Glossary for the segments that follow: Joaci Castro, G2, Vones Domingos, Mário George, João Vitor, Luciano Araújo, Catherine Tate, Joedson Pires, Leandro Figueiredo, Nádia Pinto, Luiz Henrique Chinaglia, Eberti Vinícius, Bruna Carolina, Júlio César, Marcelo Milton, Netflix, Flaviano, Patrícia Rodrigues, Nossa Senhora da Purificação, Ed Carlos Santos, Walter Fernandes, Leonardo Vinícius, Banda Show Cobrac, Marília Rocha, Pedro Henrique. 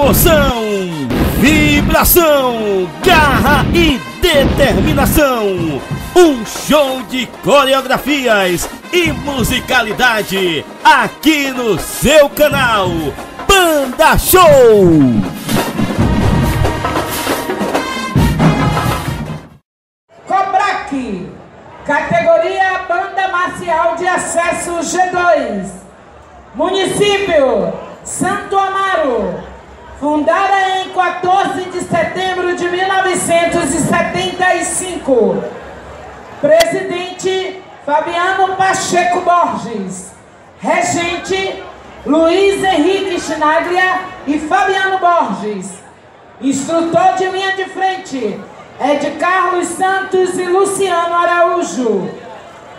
Emoção, vibração, garra e determinação. Um show de coreografias e musicalidade aqui no seu canal Banda Show. Cobrac, categoria Banda Marcial de Acesso G2, município Santo Amaro, fundada em 14 de setembro de 1975. Presidente Fabiano Pacheco Borges, regente Luiz Henrique Chinaglia e Fabiano Borges, instrutor de linha de frente Ed Carlos Santos e Luciano Araújo,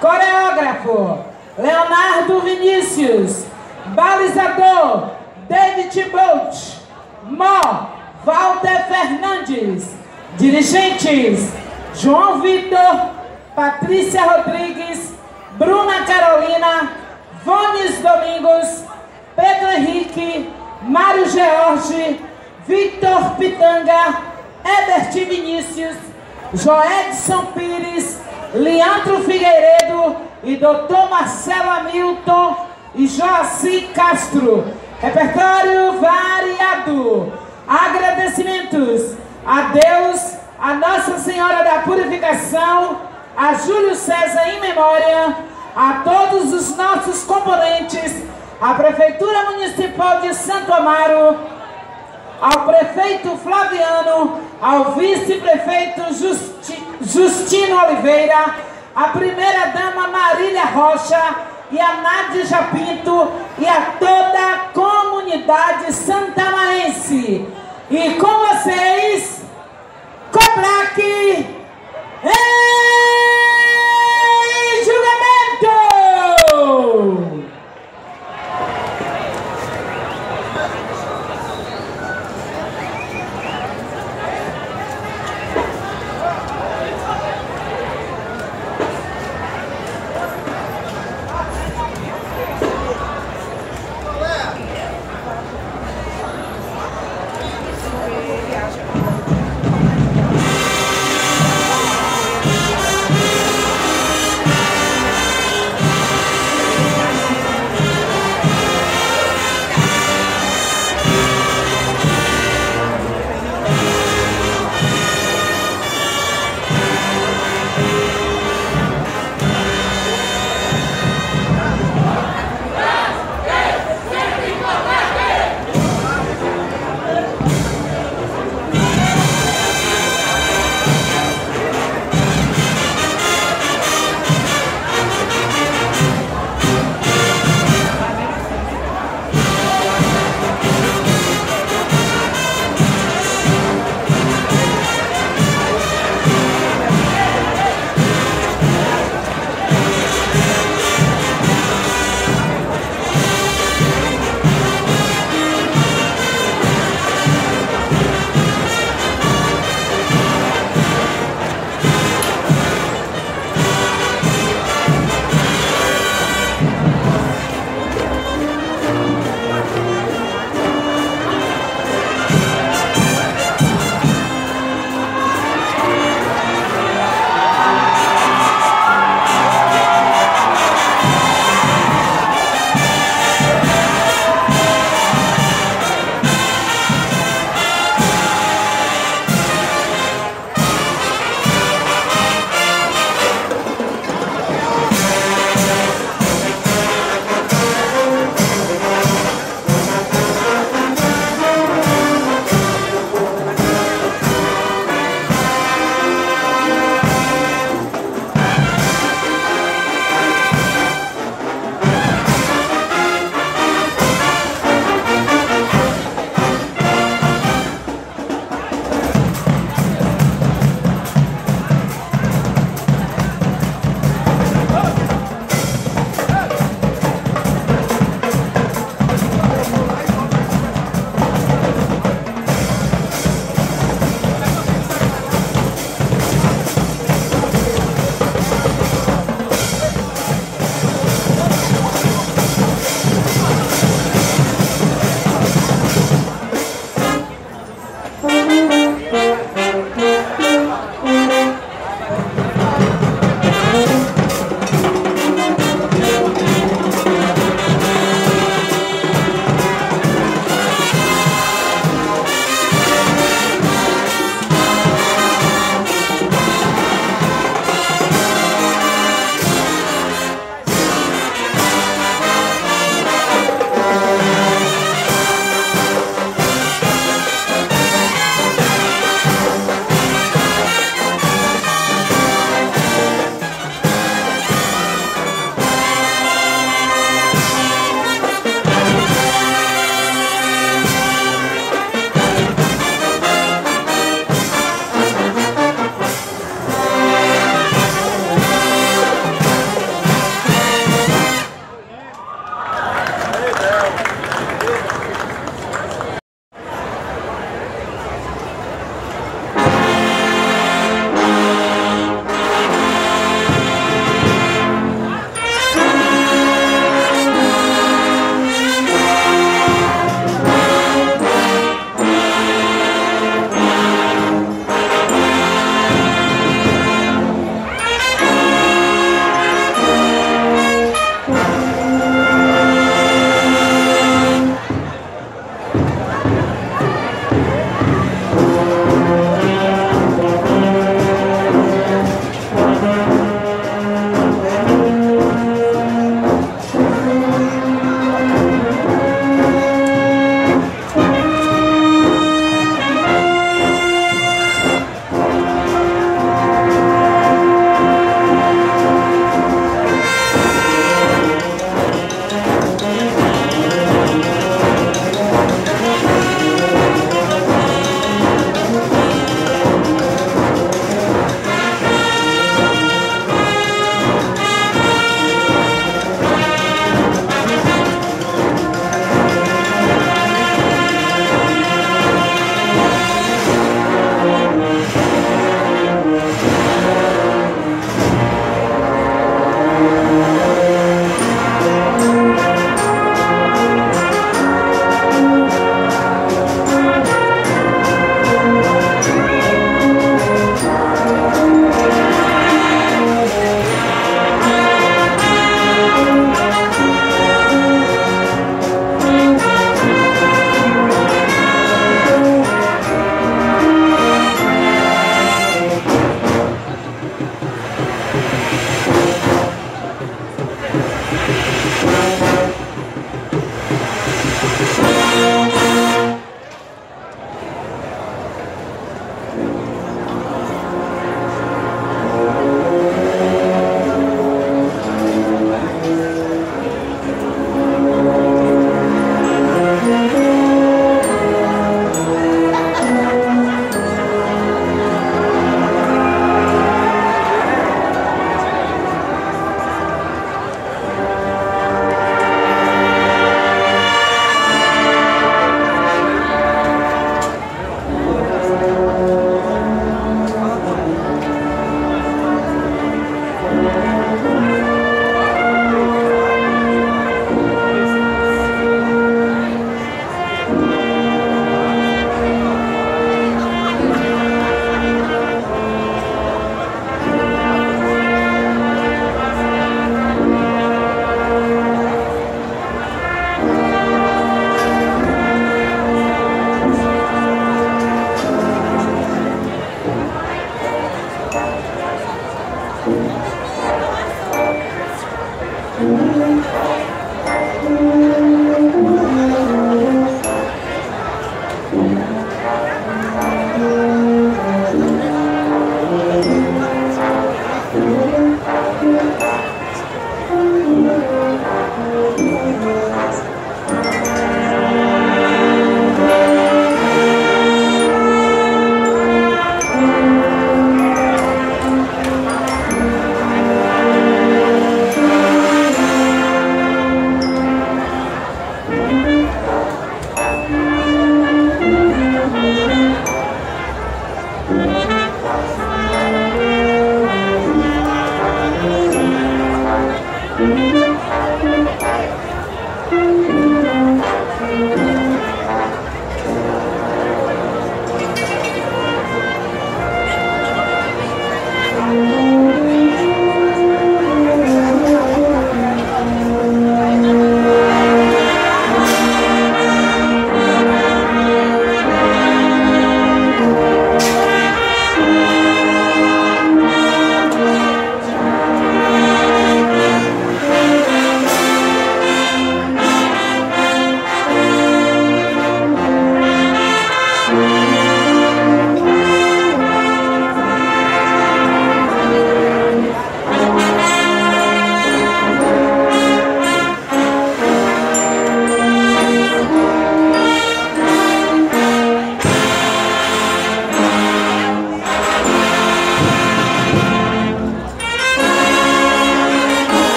coreógrafo Leonardo Vinícius, balizador David Boltz, Mó Walter Fernandes, dirigentes João Vitor, Patrícia Rodrigues, Bruna Carolina, Vones Domingos, Pedro Henrique, Mário George, Vitor Pitanga, Eberti Vinícius, Joedson Pires, Leandro Figueiredo e Dr. Marcelo Milton e Joaci Castro. Repertório variado. Agradecimentos a Deus, a Nossa Senhora da Purificação, a Júlio César em memória, a todos os nossos componentes, a Prefeitura Municipal de Santo Amaro, ao prefeito Flaviano, ao vice-prefeito Justino Oliveira, a primeira-dama Marília Rocha e a Nádia Pinto e a toda a comunidade santamaense. E com vocês, Cobrac em julgamento!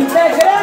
Integrante